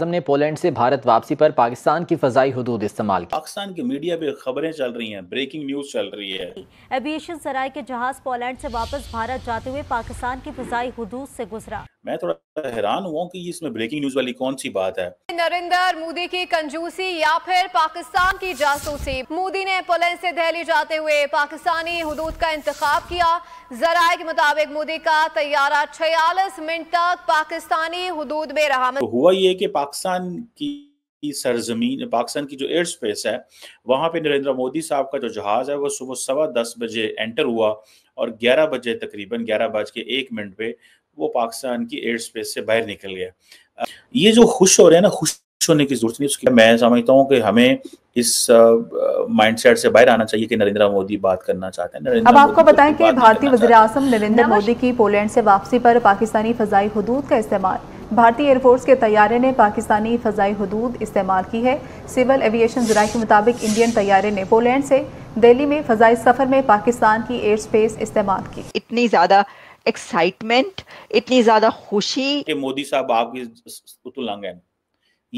आजम ने पोलैंड से भारत वापसी पर पाकिस्तान की फजाई हदूद इस्तेमाल की। पाकिस्तान की मीडिया पे खबरें चल रही हैं, ब्रेकिंग न्यूज चल रही है। एविएशन जराये के जहाज पोलैंड से वापस भारत जाते हुए पाकिस्तान की फजाई हदूद से गुजरा। मैं थोड़ा हैरान हुआ कि इसमें ब्रेकिंग न्यूज वाली कौन सी बात है। नरेंद्र मोदी की कंजूसी या फिर पाकिस्तान की जासूसी। मोदी ने पोलैंड से दिल्ली जाते हुए पाकिस्तानी हदूद का इंतखाब किया। जराये के मुताबिक मोदी का तैयारा 46 मिनट तक पाकिस्तानी हदूद में रहा। हुआ ये कि पाकिस्तान की सरजमीन, पाकिस्तान की जो एयर स्पेस है, वहां पे नरेंद्र मोदी साहब का जो जहाज है वो सुबह 10:15 बजे एंटर हुआ और 11 बजे तकरीबन 11:01 पे वो पाकिस्तान की एयर स्पेस से बाहर निकल गया। ये जो खुश हो रहे हैं ना, खुश होने की जरूरत नहीं। उसकी मैं समझता हूँ कि हमें इस माइंडसेट से बाहर आना चाहिए कि नरेंद्र मोदी बात करना चाहते हैं। अब आपको बताएं कि भारतीय वज़ीर-ए-आज़म नरेंद्र मोदी की पोलैंड से वापसी पर पाकिस्तानी फजाई हदूद का इस्तेमाल। भारतीय एयरफोर्स के तैयारे ने पाकिस्तानी फजाई हदूद इस्तेमाल की है। सिविल एविएशन जराये के मुताबिक इंडियन तैयारे ने पोलैंड से दिल्ली में फजाई सफर में पाकिस्तान की एयर स्पेस इस्तेमाल की। इतनी ज्यादा एक्साइटमेंट, इतनी ज्यादा खुशी कि मोदी साहब आपकी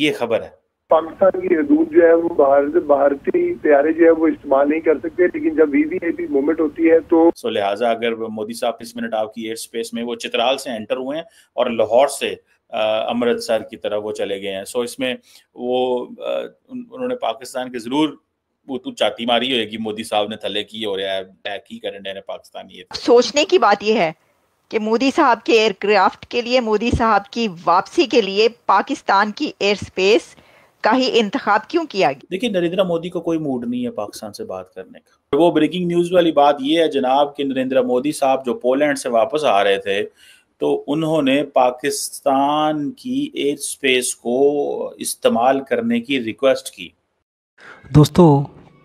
ये खबर है। पाकिस्तान की हदूद जो है वो भारतीय तैयारे जो है वो इस्तेमाल नहीं कर सकते, लेकिन जब वीवीआईपी मूवमेंट होती है तो लिहाजा अगर मोदी साहब इस मिनट आपकी एयर स्पेस में, वो चित्राल से एंटर हुए हैं और लाहौर से अमृतसर की तरफ वो चले गए हैं। सो इसमें वो उन्होंने पाकिस्तान के जरूर वो तो चाती मारी होगी मोदी साहब ने, थले की हो रहा है, बैक ही करने ने पाकिस्तानी। सोचने की बात यह है कि मोदी साहब के एयरक्राफ्ट के लिए, मोदी साहब की वापसी के लिए पाकिस्तान की एयर स्पेस का ही इंतखाब क्यों किया गया। देखिए, नरेंद्र मोदी को कोई मूड नहीं है पाकिस्तान से बात करने का। वो ब्रेकिंग न्यूज वाली बात ये है जनाब कि नरेंद्र मोदी साहब जो पोलैंड से वापस आ रहे थे तो उन्होंने पाकिस्तान की एयर स्पेस को इस्तेमाल करने की रिक्वेस्ट की। दोस्तों,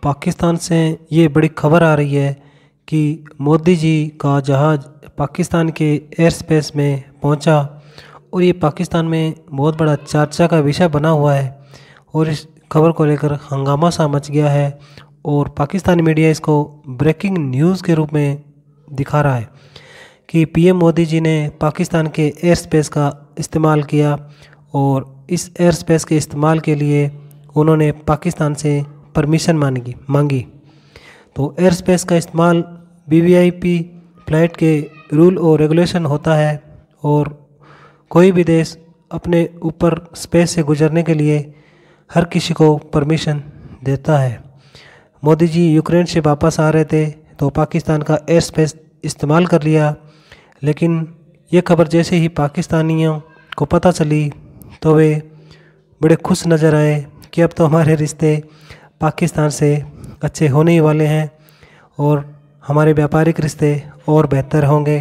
पाकिस्तान से ये बड़ी खबर आ रही है कि मोदी जी का जहाज़ पाकिस्तान के एयर स्पेस में पहुंचा और ये पाकिस्तान में बहुत बड़ा चर्चा का विषय बना हुआ है और इस खबर को लेकर हंगामा सा मच गया है और पाकिस्तानी मीडिया इसको ब्रेकिंग न्यूज़ के रूप में दिखा रहा है कि पीएम मोदी जी ने पाकिस्तान के एयर स्पेस का इस्तेमाल किया और इस एयर स्पेस के इस्तेमाल के लिए उन्होंने पाकिस्तान से परमिशन मांगी। तो एयर स्पेस का इस्तेमाल वीवीआईपी फ्लाइट के रूल और रेगुलेशन होता है और कोई भी देश अपने ऊपर स्पेस से गुजरने के लिए हर किसी को परमिशन देता है। मोदी जी यूक्रेन से वापस आ रहे थे तो पाकिस्तान का एयर स्पेस इस्तेमाल कर लिया, लेकिन ये खबर जैसे ही पाकिस्तानियों को पता चली तो वे बड़े खुश नज़र आए कि अब तो हमारे रिश्ते पाकिस्तान से अच्छे होने ही वाले हैं और हमारे व्यापारिक रिश्ते और बेहतर होंगे।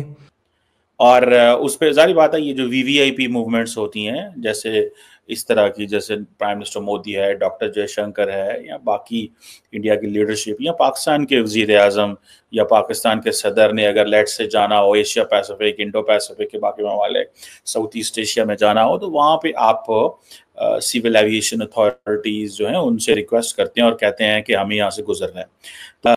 और उस पर जारी बात है, ये जो वीवीआईपी मूवमेंट्स होती हैं जैसे इस तरह की, जैसे प्राइम मिनिस्टर मोदी है, डॉक्टर जयशंकर है या बाकी इंडिया की लीडरशिप या पाकिस्तान के वज़ीर-ए-आज़म या पाकिस्तान के सदर ने अगर लेट से जाना हो, एशिया पैसिफिक, इंडो पैसिफिक के बाकी ममालिक, साउथ ईस्ट एशिया में जाना हो तो वहाँ पे आप सिविल एविएशन अथॉरिटीज़ जो हैं उनसे रिक्वेस्ट करते हैं और कहते हैं कि हम यहाँ से गुजर रहे हैं।